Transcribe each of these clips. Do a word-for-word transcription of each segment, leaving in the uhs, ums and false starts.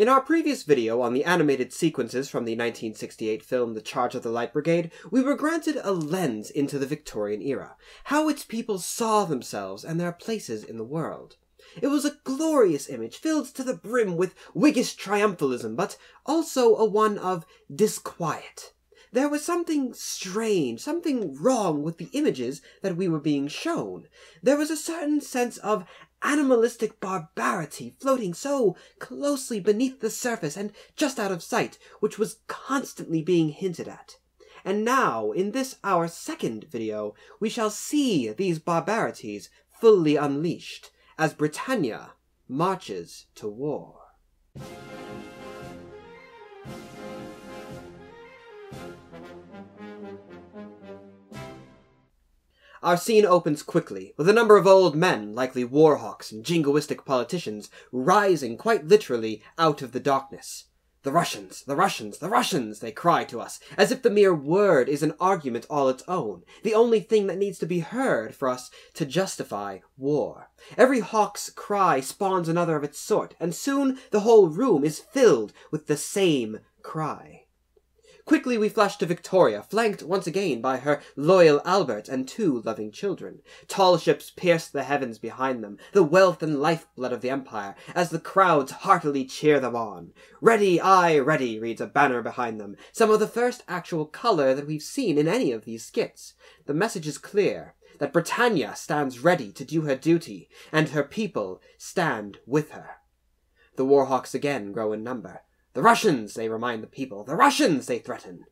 In our previous video on the animated sequences from the nineteen sixty-eight film The Charge of the Light Brigade, we were granted a lens into the Victorian era, how its people saw themselves and their places in the world. It was a glorious image, filled to the brim with Whiggish triumphalism, but also a one of disquiet. There was something strange, something wrong with the images that we were being shown. There was a certain sense of animalistic barbarity floating so closely beneath the surface and just out of sight, which was constantly being hinted at. And now, in this our second video, we shall see these barbarities fully unleashed, as Britannia marches to war. Our scene opens quickly, with a number of old men, likely warhawks and jingoistic politicians, rising quite literally out of the darkness. "The Russians! The Russians! The Russians!" they cry to us, as if the mere word is an argument all its own, the only thing that needs to be heard for us to justify war. Every hawk's cry spawns another of its sort, and soon the whole room is filled with the same cry. Quickly we flash to Victoria, flanked once again by her loyal Albert and two loving children. Tall ships pierce the heavens behind them, the wealth and lifeblood of the Empire, as the crowds heartily cheer them on. "Ready, aye, ready," reads a banner behind them, some of the first actual colour that we've seen in any of these skits. The message is clear, that Britannia stands ready to do her duty, and her people stand with her. The warhawks again grow in number. "The Russians," they remind the people. "The Russians," they threaten.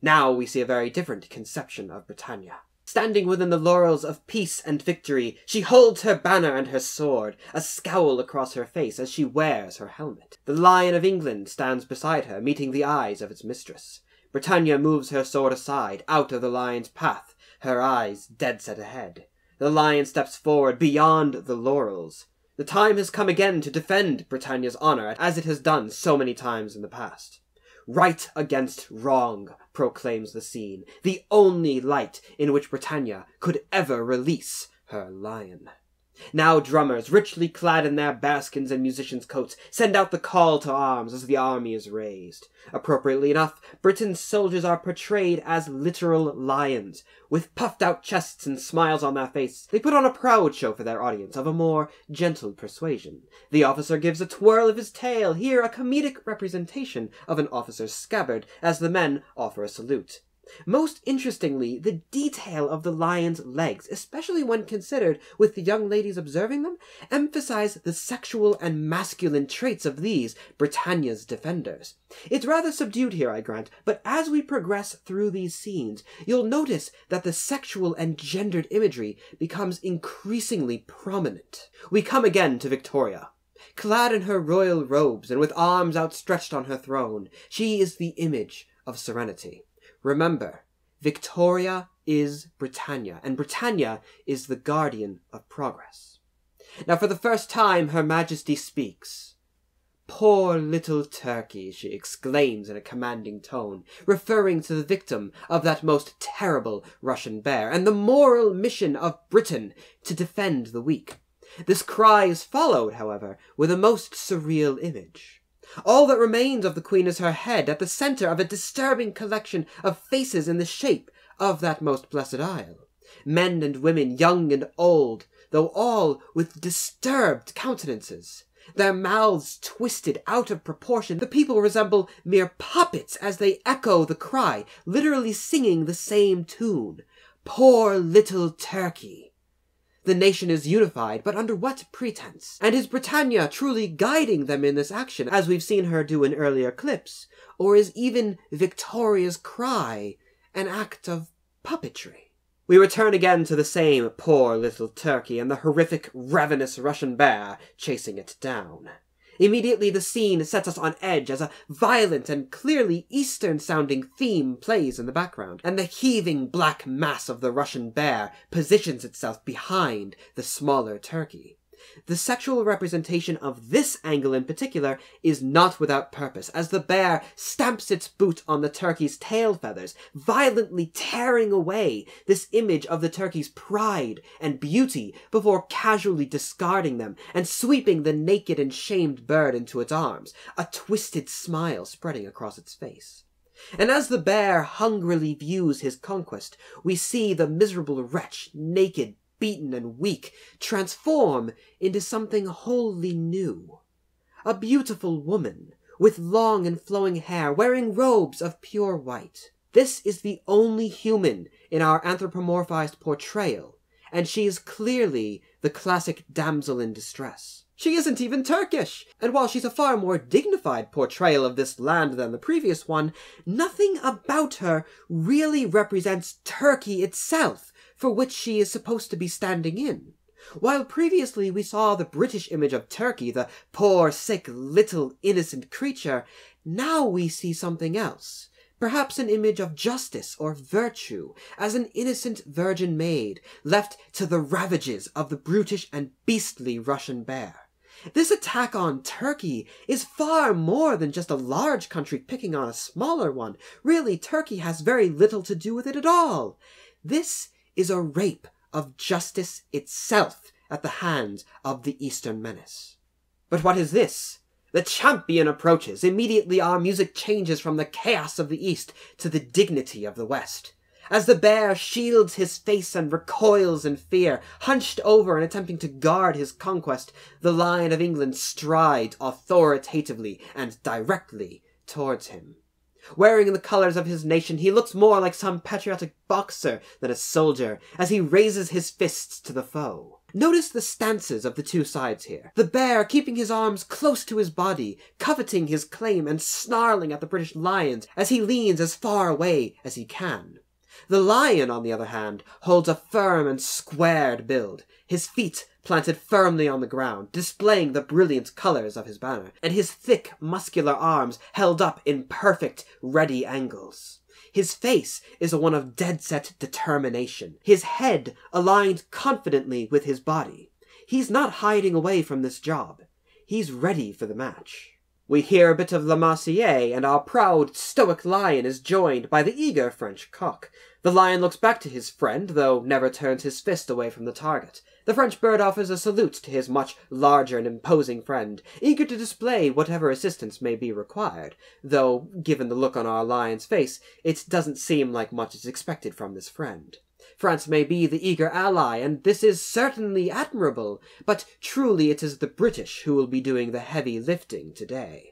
Now we see a very different conception of Britannia. Standing within the laurels of peace and victory, she holds her banner and her sword, a scowl across her face as she wears her helmet. The Lion of England stands beside her, meeting the eyes of its mistress. Britannia moves her sword aside, out of the lion's path, her eyes dead set ahead. The lion steps forward beyond the laurels. The time has come again to defend Britannia's honour, as it has done so many times in the past. "Right against wrong," proclaims the scene, the only light in which Britannia could ever release her lion. Now drummers, richly clad in their bearskins and musicians' coats, send out the call to arms as the army is raised. Appropriately enough, Britain's soldiers are portrayed as literal lions. With puffed-out chests and smiles on their faces, they put on a proud show for their audience of a more gentle persuasion. The officer gives a twirl of his tail, here a comedic representation of an officer's scabbard, as the men offer a salute. Most interestingly, the detail of the lion's legs, especially when considered with the young ladies observing them, emphasize the sexual and masculine traits of these Britannia's defenders. It's rather subdued here, I grant, but as we progress through these scenes, you'll notice that the sexual and gendered imagery becomes increasingly prominent. We come again to Victoria. Clad in her royal robes and with arms outstretched on her throne, she is the image of serenity. Remember, Victoria is Britannia, and Britannia is the guardian of progress. Now for the first time, Her Majesty speaks. "Poor little turkey," she exclaims in a commanding tone, referring to the victim of that most terrible Russian bear, and the moral mission of Britain to defend the weak. This cry is followed, however, with a most surreal image. All that remains of the Queen is her head, at the centre of a disturbing collection of faces in the shape of that most blessed isle. Men and women, young and old, though all with disturbed countenances. Their mouths twisted out of proportion, the people resemble mere puppets as they echo the cry, literally singing the same tune. "Poor little turkey." The nation is unified, but under what pretense? And is Britannia truly guiding them in this action, as we've seen her do in earlier clips? Or is even Victoria's cry an act of puppetry? We return again to the same poor little turkey and the horrific, ravenous Russian bear chasing it down. Immediately the scene sets us on edge as a violent and clearly Eastern-sounding theme plays in the background, and the heaving black mass of the Russian bear positions itself behind the smaller turkey. the sexual representation of this angle in particular is not without purpose, as the bear stamps its boot on the turkey's tail feathers, violently tearing away this image of the turkey's pride and beauty before casually discarding them and sweeping the naked and shamed bird into its arms, a twisted smile spreading across its face. And as the bear hungrily views his conquest, we see the miserable wretch, naked, beaten, and weak, transform into something wholly new. A beautiful woman, with long and flowing hair, wearing robes of pure white. This is the only human in our anthropomorphized portrayal, and she is clearly the classic damsel in distress. She isn't even Turkish, and while she's a far more dignified portrayal of this land than the previous one, nothing about her really represents Turkey itself, for which she is supposed to be standing in. While previously we saw the British image of Turkey, the poor, sick, little, innocent creature, now we see something else. Perhaps an image of justice or virtue, as an innocent virgin maid, left to the ravages of the brutish and beastly Russian bear. This attack on Turkey is far more than just a large country picking on a smaller one. Really, Turkey has very little to do with it at all. This is a rape of justice itself at the hands of the Eastern menace. But what is this? The champion approaches. Immediately our music changes from the chaos of the East to the dignity of the West. As the bear shields his face and recoils in fear, hunched over and attempting to guard his conquest, the Lion of England strides authoritatively and directly towards him. Wearing the colors of his nation, he looks more like some patriotic boxer than a soldier as he raises his fists to the foe. Notice the stances of the two sides here. The bear keeping his arms close to his body, coveting his claim and snarling at the British lions as he leans as far away as he can. The lion, on the other hand, holds a firm and squared build, his feet planted firmly on the ground, displaying the brilliant colors of his banner, and his thick, muscular arms held up in perfect, ready angles. His face is one of dead-set determination, his head aligned confidently with his body. He's not hiding away from this job. He's ready for the match. We hear a bit of La Marseillaise, and our proud, stoic lion is joined by the eager French cock. The lion looks back to his friend, though never turns his fist away from the target. The French bird offers a salute to his much larger and imposing friend, eager to display whatever assistance may be required, though, given the look on our lion's face, it doesn't seem like much is expected from this friend. France may be the eager ally, and this is certainly admirable, but truly it is the British who will be doing the heavy lifting today.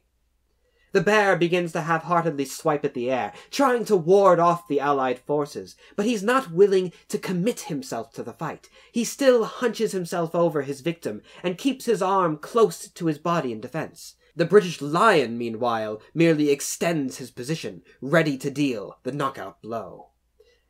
The bear begins to half-heartedly swipe at the air, trying to ward off the allied forces, but he's not willing to commit himself to the fight. He still hunches himself over his victim and keeps his arm close to his body in defense. The British lion, meanwhile, merely extends his position, ready to deal the knockout blow.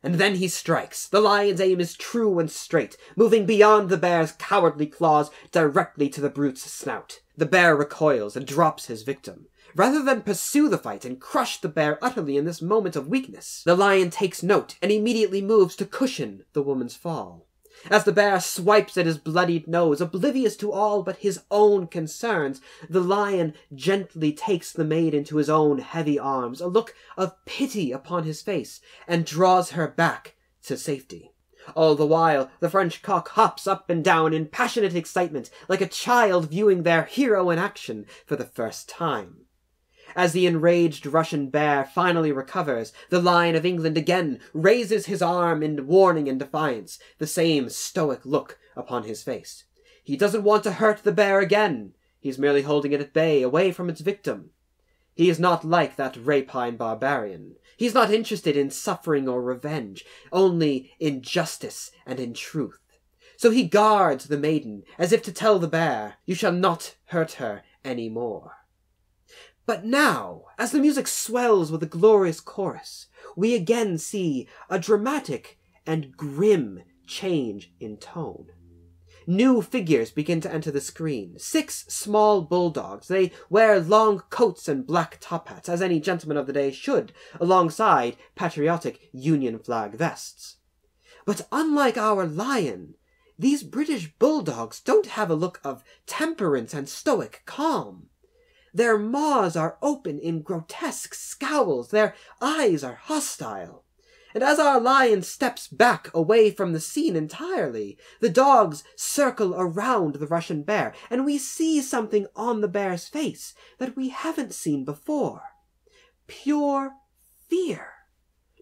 And then he strikes. The lion's aim is true and straight, moving beyond the bear's cowardly claws directly to the brute's snout. The bear recoils and drops his victim. Rather than pursue the fight and crush the bear utterly in this moment of weakness, the lion takes note and immediately moves to cushion the woman's fall. As the bear swipes at his bloodied nose, oblivious to all but his own concerns, the lion gently takes the maid into his own heavy arms, a look of pity upon his face, and draws her back to safety. All the while, the French cock hops up and down in passionate excitement, like a child viewing their hero in action for the first time. As the enraged Russian bear finally recovers, the Lion of England again raises his arm in warning and defiance, the same stoic look upon his face. He doesn't want to hurt the bear again. He's merely holding it at bay, away from its victim. He is not like that rapine barbarian. He's not interested in suffering or revenge, only in justice and in truth. So he guards the maiden, as if to tell the bear, "You shall not hurt her any more." But now, as the music swells with a glorious chorus, we again see a dramatic and grim change in tone. New figures begin to enter the screen. Six small bulldogs. They wear long coats and black top hats, as any gentleman of the day should, alongside patriotic Union flag vests. But unlike our lion, These British bulldogs don't have a look of temperance and stoic calm. Their maws are open in grotesque scowls, their eyes are hostile. And as our lion steps back away from the scene entirely, the dogs circle around the Russian bear, and we see something on the bear's face that we haven't seen before. Pure fear.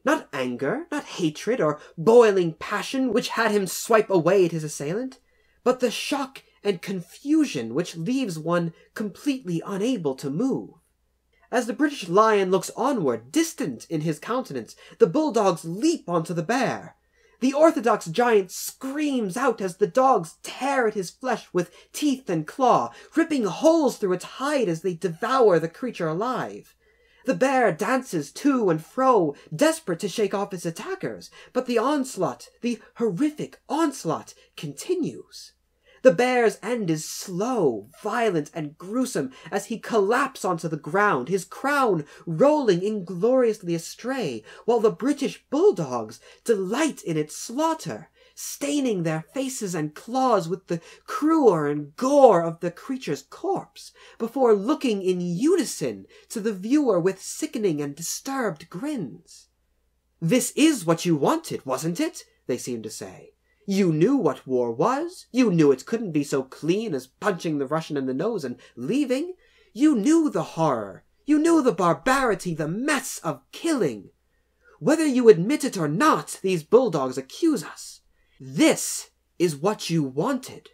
Not anger, not hatred, or boiling passion which had him swipe away at his assailant, but the shock and confusion which leaves one completely unable to move. As the British lion looks onward, distant in his countenance, the bulldogs leap onto the bear. The orthodox giant screams out as the dogs tear at his flesh with teeth and claw, ripping holes through its hide as they devour the creature alive. The bear dances to and fro, desperate to shake off its attackers, but the onslaught, the horrific onslaught, continues. The bear's end is slow, violent, and gruesome as he collapses onto the ground, his crown rolling ingloriously astray, while the British bulldogs delight in its slaughter, staining their faces and claws with the crewel and gore of the creature's corpse, before looking in unison to the viewer with sickening and disturbed grins. "This is what you wanted, wasn't it?" they seem to say. "You knew what war was. You knew it couldn't be so clean as punching the Russian in the nose and leaving. You knew the horror. You knew the barbarity, the mess of killing. Whether you admit it or not, these bulldogs accuse us. This is what you wanted."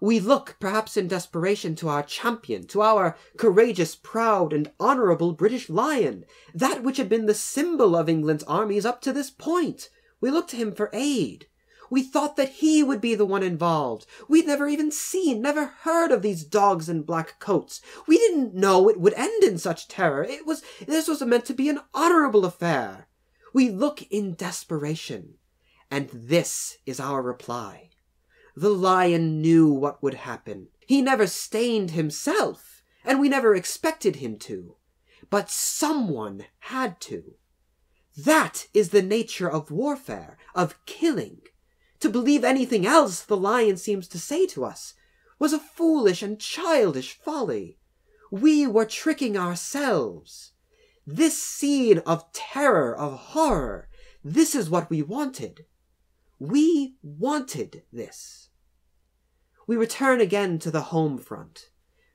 We look, perhaps in desperation, to our champion, to our courageous, proud, and honorable British lion, that which had been the symbol of England's armies up to this point. We look to him for aid. We thought that he would be the one involved. We'd never even seen, never heard of these dogs in black coats. We didn't know it would end in such terror. It was, this was meant to be an honorable affair. We look in desperation. And this is our reply. The lion knew what would happen. He never stained himself, and we never expected him to. But someone had to. That is the nature of warfare, of killing. To believe anything else, the lion seems to say to us, was a foolish and childish folly. We were tricking ourselves. This scene of terror, of horror, this is what we wanted. We wanted this. We return again to the home front.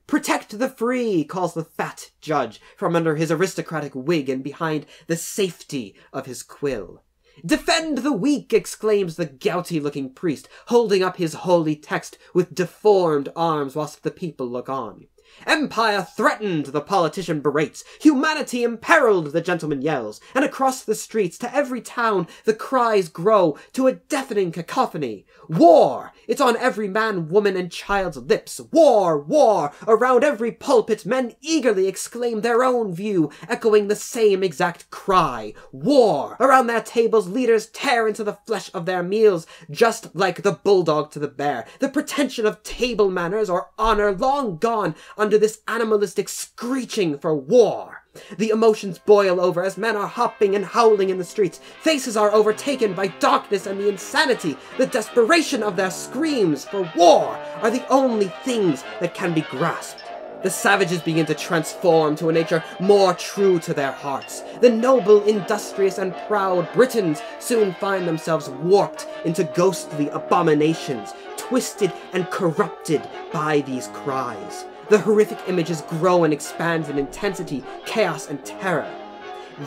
"Protect the free," calls the fat judge from under his aristocratic wig and behind the safety of his quill. "Defend the weak," exclaims the gouty-looking priest, holding up his holy text with deformed arms whilst the people look on. "Empire threatened," the politician berates. "Humanity imperiled," the gentleman yells. And across the streets, to every town, the cries grow to a deafening cacophony. "War!" It's on every man, woman, and child's lips. "War! War!" Around every pulpit, men eagerly exclaim their own view, echoing the same exact cry. "War!" Around their tables, leaders tear into the flesh of their meals, just like the bulldog to the bear. The pretension of table manners or honor long gone under this animalistic screeching for war. The emotions boil over as men are hopping and howling in the streets. Faces are overtaken by darkness, and the insanity, the desperation of their screams for war are the only things that can be grasped. The savages begin to transform to a nature more true to their hearts. The noble, industrious, and proud Britons soon find themselves warped into ghostly abominations, twisted and corrupted by these cries. The horrific images grow and expand in intensity, chaos, and terror.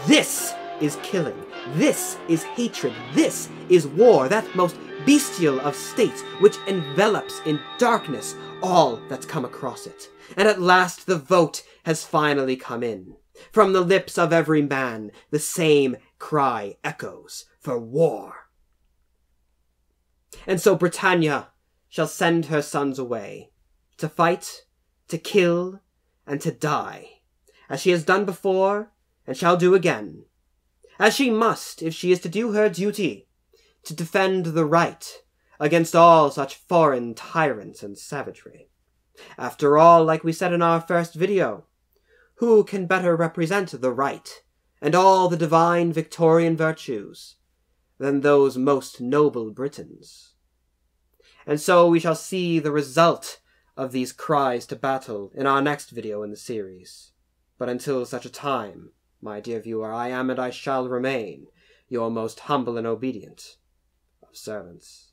This is killing. This is hatred. This is war, that most bestial of states which envelops in darkness all that's come across it. And at last the vote has finally come in. From the lips of every man, the same cry echoes for war. And so Britannia shall send her sons away to fight, to kill, and to die, as she has done before, and shall do again, as she must if she is to do her duty, to defend the right against all such foreign tyrants and savagery. After all, like we said in our first video, who can better represent the right and all the divine Victorian virtues than those most noble Britons? and so we shall see the result of these cries to battle in our next video in the series. But until such a time, my dear viewer, I am and I shall remain your most humble and obedient of servants.